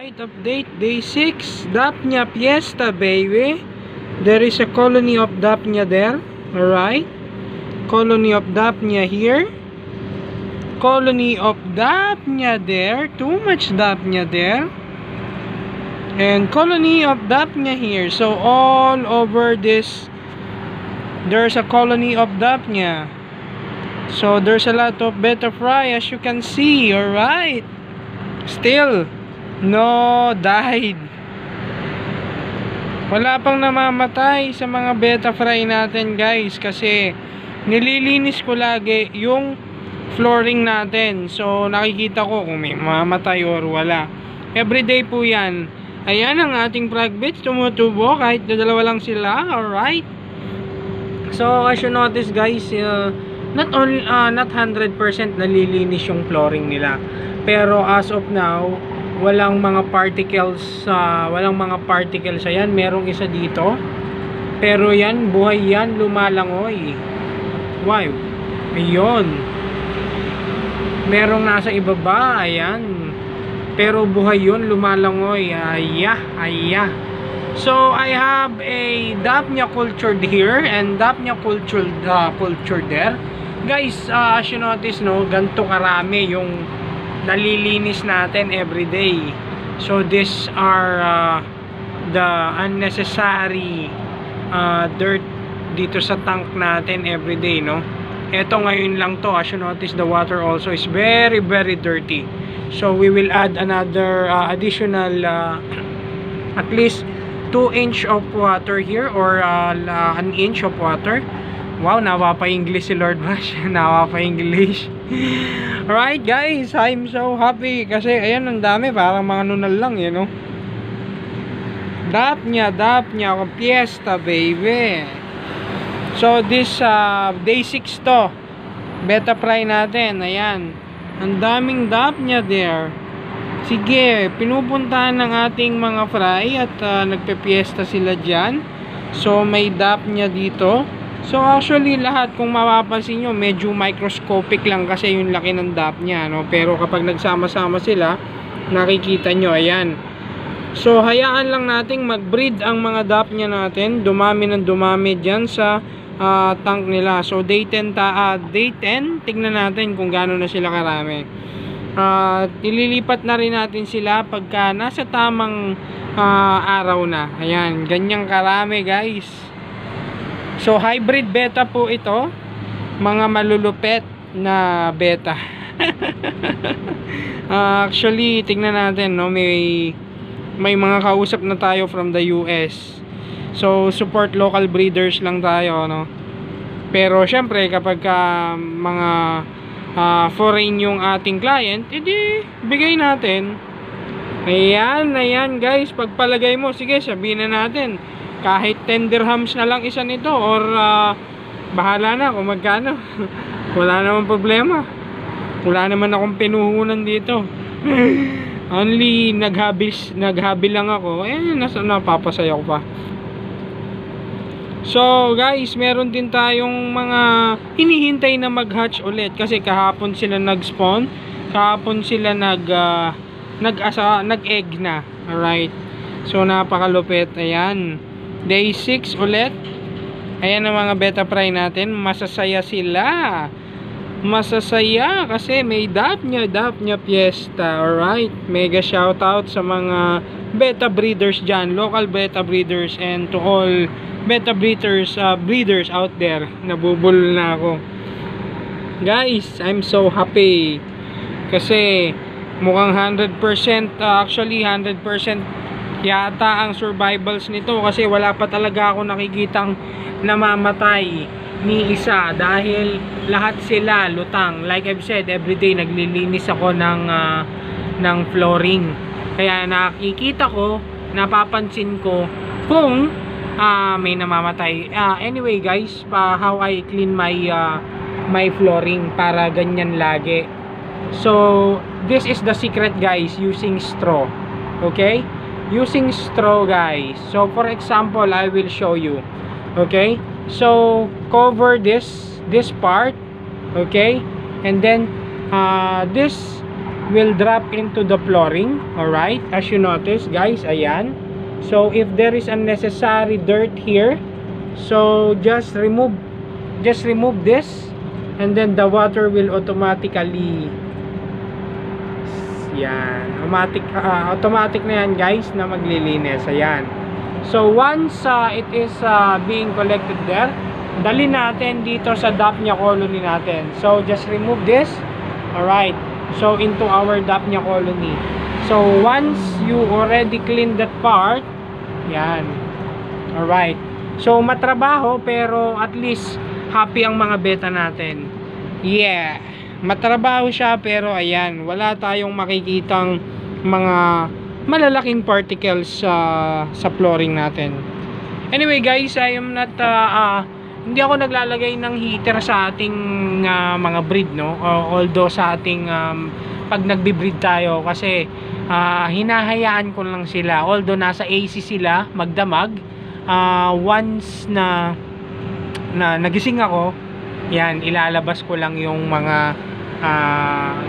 Night update day 6 Daphnia Fiesta, baby. There is a colony of Daphnia there. Alright, colony of Daphnia here, colony of Daphnia there. Too much Daphnia there. And colony of Daphnia here. So all over this, there's a colony of Daphnia. So there's a lot of butterfly, as you can see. Alright, still no died. Wala pang namamatay sa mga beta fry natin, guys, kasi nililinis ko lagi yung flooring natin. So nakikita ko kung may mamatay or wala. Everyday po yan. Ayan ang ating fragbits, tumutubo kahit dalawa lang sila. Alright, so as you notice, guys, not 100% nalilinis yung flooring nila, pero as of now walang mga particles, ayan, merong isa dito, pero yan, buhay yan, lumalangoy. Wow, ayun, merong nasa ibaba, ayan, pero buhay yun, lumalangoy. So I have a Daphnia cultured here and Daphnia cultured there, guys. As you notice, no, ganito karami yung nalilinis natin everyday. So these are the unnecessary dirt dito sa tank natin everyday, no. Eto ngayon lang to. As you notice, the water also is very dirty. So we will add another additional at least 2 inch of water here, or an inch of water. Wow, nawa pa English si Lord Vash. Nawa pa English. Alright, guys, I'm so happy kasi ayan, ang dami, parang mga nunal lang, you know. Daphnia Fiesta, baby. So this day 6 to, beta fry natin. Ayan, ang daming Daphnia there. Sige, pinupuntahan ng ating mga fry at nagpe-fiesta sila dyan. So may Daphnia dito. So actually lahat, kung mapapansin nyo, medyo microscopic lang kasi yung laki ng Daphnia, no? Pero kapag nagsama-sama sila, nakikita nyo, ayan. So hayaan lang nating mag-breed ang mga Daphnia natin. Dumami ng dumami dyan sa tank nila. So day 10, tignan natin kung gaano na sila karami. Ililipat na rin natin sila pagka nasa tamang araw na. Ayan, ganyang karami, guys. So hybrid beta po ito, mga malulupet na beta. Actually, tingnan natin, no, may mga kausap na tayo from the US. So support local breeders lang tayo, no. Pero syempre kapag mga foreign yung ating client, edi bigay natin. Ayan, guys, pagpalagay mo, sige, sabihin na natin kahit 10 dirhams na lang isa nito, or bahala na kung magkano. Wala naman problema, wala naman akong pinuhunan dito. Only naghabi lang ako, napapasaya ko pa. So guys, meron din tayong mga hinihintay na mag-hatch ulit, kasi kahapon sila nag-spawn, kahapon sila nag-egg na. Alright, so napakalupit. Ayan, Day 6 ulit. Ayan ang mga beta fry natin. Masasaya sila. Masasaya kasi may Daphnia Fiesta. Alright, mega shoutout sa mga beta breeders dyan, local beta breeders, and to all beta breeders out there. Nabubulol na ako, guys. I'm so happy kasi mukhang 100% actually 100% yata ang survivals nito, kasi wala pa talaga ako nakikitang namamatay ni isa, dahil lahat sila lutang. Like I've said, everyday naglilinis ako ng flooring, kaya nakikita ko, napapansin ko kung may namamatay. Anyway, guys, how I clean my flooring, para ganyan lagi. So this is the secret, guys, using straw. Okay, using straw, guys. So for example, I will show you. Okay, so cover this part, okay, and then this will drop into the flooring. Alright, as you notice guys, ayan. So if there is unnecessary dirt here, so just remove this, and then the water will automatically yan, automatic na yan guys na maglilinis. Ayan. So once it is being collected there, dali natin dito sa Daphnia colony natin. So just remove this. Alright, so into our Daphnia colony. So once you already clean that part, yan. Alright, so matrabaho pero at least happy ang mga beta natin. Yeah, matrabaho siya pero ayan, wala tayong makikitang mga malalaking particles sa flooring natin. Anyway guys, I am not hindi ako naglalagay ng heater sa ating mga breed, no? Although sa ating pag nagbi-breed tayo, kasi hinahayaan ko lang sila. Although nasa AC sila magdamag, once na nagising ako, yan, ilalabas ko lang yung mga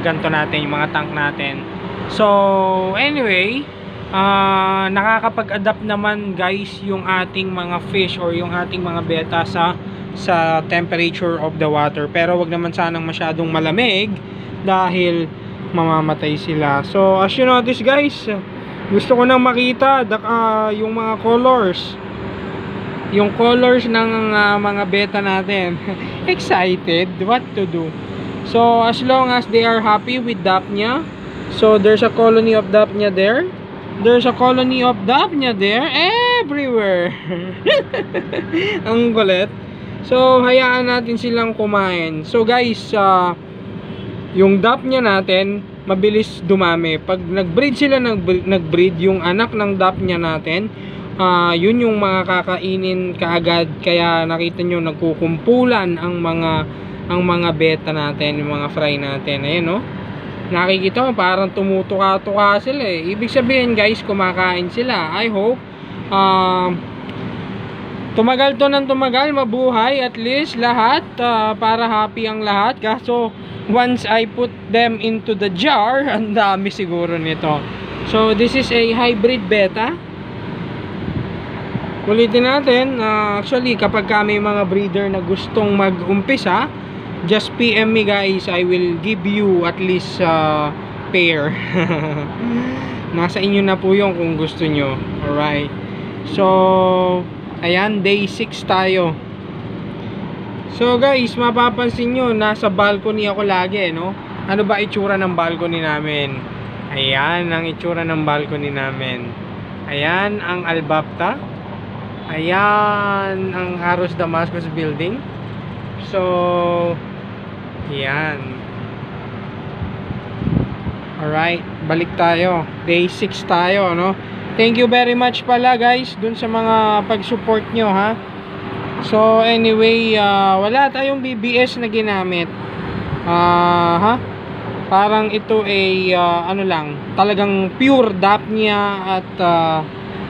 ganto natin, yung mga tank natin. So anyway, nakakapag-adapt naman guys yung ating mga fish or yung ating mga beta sa temperature of the water, pero wag naman sanang masyadong malamig dahil mamamatay sila. So as you notice guys, gusto ko nang makita yung mga colors, yung colors ng mga beta natin. Excited what to do. So as long as they are happy with Daphnia, so there's a colony of Daphnia there, there's a colony of Daphnia there, everywhere. Ang kulit. So hayaan natin silang kumain. So guys, yung Daphnia natin mabilis dumami pag nagbreed sila, nagbreed yung anak ng Daphnia natin. Yun yung mga kakainin kaagad, kaya nakita nyo nagkukumpulan ang mga beta natin, yung mga fry natin. Ayan, no? Nakikita mo parang tumutuka-tuka sila eh. Ibig sabihin guys, kumakain sila. I hope tumagal to ng tumagal, mabuhay at least lahat, para happy ang lahat. Kaso once I put them into the jar, ang dami siguro nito. So this is a hybrid beta. Ulitin natin, actually kapag kami mga breeder na gustong mag-umpisa, just PM me guys, I will give you at least pair. Nasa inyo na po yung kung gusto nyo. Alright, so ayan, day 6 tayo. So guys, mapapansin nyo, nasa balcony ako lagi, no? Ano ba itsura ng balcony namin? Ayan ang itsura ng balcony namin. Ayan ang Albapta. Ayan ang Aros Damascus building. So ayan. Alright, balik tayo. Day 6 tayo, no? Thank you very much pala guys dun sa mga pag-support nyo, ha? So anyway, wala tayong BBS na ginamit. Ha? Parang ito ay ano lang, talagang pure Daphnia at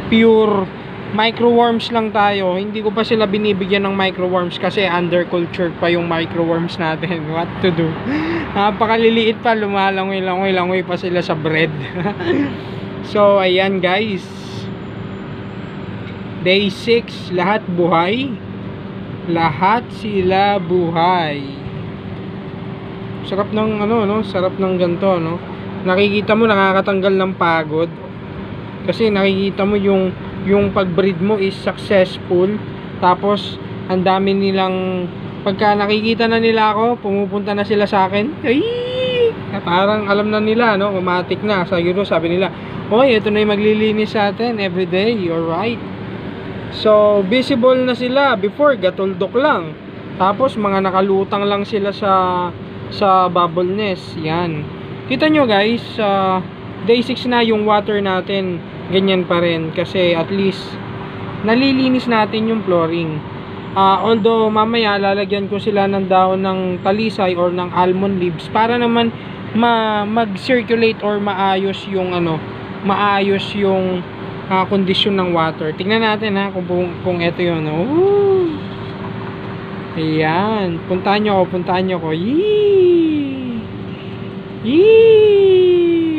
pure microworms lang tayo. Hindi ko pa sila binibigyan ng microworms kasi undercultured pa yung microworms natin. What to do? Napakaliliit pa, lumalangoy-langoy pa sila sa bread. So ayan guys, Day 6, lahat buhay. Lahat sila buhay. Sarap ng ano, no? Sarap ng ganito, no? Nakikita mo, nakakatanggal ng pagod. Kasi nakikita mo yung pag-breed mo is successful, tapos ang dami nilang, pagka nakikita na nila ako, pumupunta na sila sa akin. Ay, parang alam na nila, no? Umatik na, siguro sabi nila, oy, ito na yung maglilinis sa atin everyday. Alright, so visible na sila. Before, gatuldok lang, tapos mga nakalutang lang sila sa bubble nest. Yan, kita nyo guys, day 6 na, yung water natin ganyan pa rin kasi at least nalilinis natin yung flooring. Although mamaya lalagyan ko sila ng dahon ng talisay or ng almond leaves para naman mag-circulate or maayos yung ano, maayos yung condition ng water. Tingnan natin, ha, kung ito yun. Ooh. Ayan, puntahan nyo ko. Yee!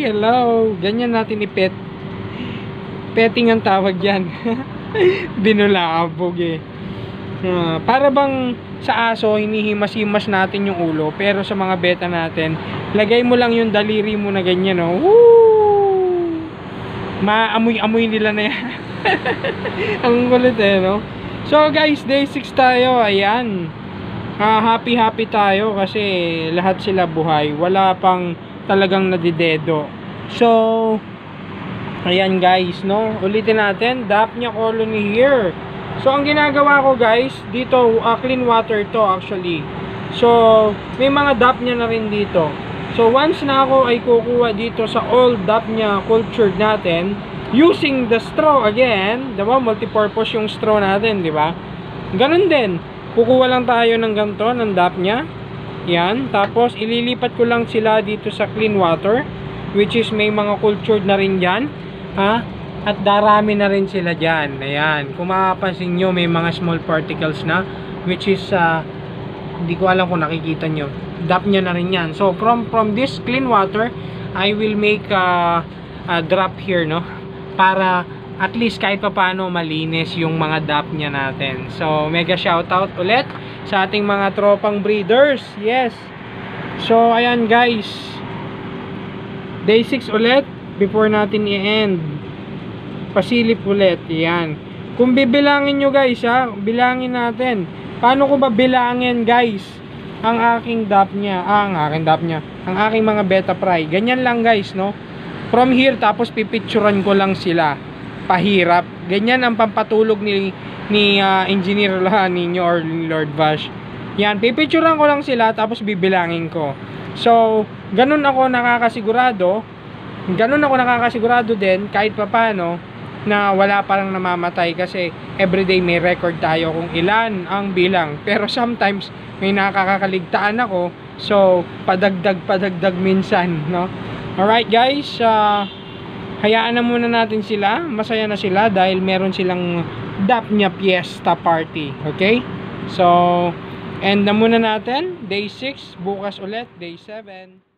Ay, hello. Ganyan natin i-pet. Petting ang tawag yan. Binulabog eh. Para bang sa aso, hinihimas-himas natin yung ulo. Pero sa mga beta natin, lagay mo lang yung daliri mo na ganyan. Oh. Woo! Maamoy-amoy nila na yan. Ang kulit eh, no? So guys, day 6 tayo. Ayan. Happy-happy tayo kasi lahat sila buhay. Wala pang talagang nadidedo. So, ayan guys, no? Ulitin natin, Daphnia colony here. So, ang ginagawa ko guys, dito, clean water to actually. So, may mga Daphnia na rin dito. So, once na ako ay kukuha dito sa old Daphnia cultured natin, using the straw again, diba? Multipurpose yung straw natin, diba? Ganun din. Kukuha lang tayo ng ganito, ng Daphnia. Yan. Tapos, ililipat ko lang sila dito sa clean water, which is may mga cultured na rin yan. Ha? At darami na rin sila dyan. Ayan. Kung makapansin nyo, may mga small particles na. Which is, hindi ko alam kung nakikita nyo. Daphnia na rin yan. So, from this clean water, I will make a drop here, no? Para, at least, kahit pa paano, malinis yung mga Daphnia natin. So, mega shoutout ulit sa ating mga tropang breeders. Yes. So, ayan guys. Day 6 ulit. Before natin i-end, pasilip ulit. Yan. Kung bibilangin nyo guys, ha, bilangin natin. Paano ko ba bilangin guys ang aking Daphnia? Ang aking mga beta fry. Ganyan lang guys, no? From here, tapos pipicturan ko lang sila. Pahirap. Ganyan ang pampatulog ni engineer lahan ninyo or Lord Vash. Yan. Pipicturan ko lang sila tapos bibilangin ko. So, ganun ako nakakasigurado din kahit papano na wala parang namamatay kasi everyday may record tayo kung ilan ang bilang, pero sometimes may nakakakaligtaan ako, so padagdag minsan, no? Alright guys, hayaan na muna natin sila, masaya na sila dahil meron silang Daphnia Fiesta Party, okay? So, end na muna natin, day 6, bukas ulit, day 7.